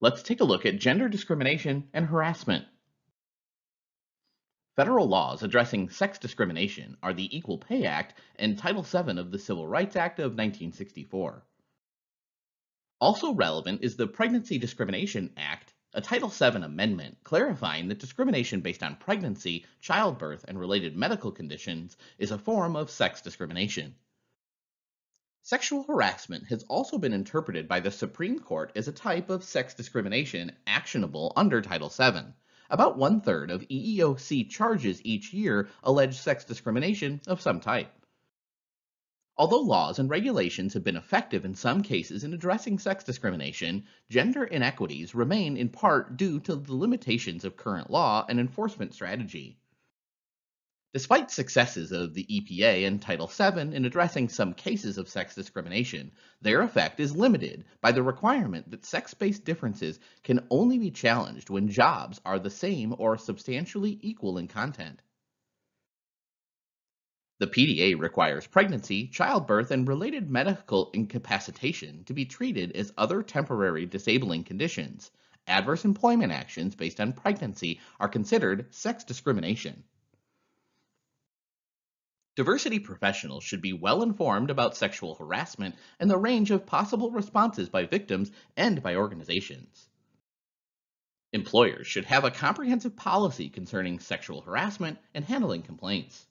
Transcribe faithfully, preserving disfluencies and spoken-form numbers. let's take a look at gender discrimination and harassment. Federal laws addressing sex discrimination are the Equal Pay Act and Title seven of the Civil Rights Act of nineteen sixty-four. Also relevant is the Pregnancy Discrimination Act, a Title seven amendment clarifying that discrimination based on pregnancy, childbirth, and related medical conditions is a form of sex discrimination. Sexual harassment has also been interpreted by the Supreme Court as a type of sex discrimination actionable under Title seven. About one-third of E E O C charges each year allege sex discrimination of some type. Although laws and regulations have been effective in some cases in addressing sex discrimination, gender inequities remain in part due to the limitations of current law and enforcement strategy. Despite successes of the E P A and Title seven in addressing some cases of sex discrimination, their effect is limited by the requirement that sex-based differences can only be challenged when jobs are the same or substantially equal in content. The P D A requires pregnancy, childbirth, and related medical incapacitation to be treated as other temporary disabling conditions. Adverse employment actions based on pregnancy are considered sex discrimination. Diversity professionals should be well informed about sexual harassment and the range of possible responses by victims and by organizations. Employers should have a comprehensive policy concerning sexual harassment and handling complaints.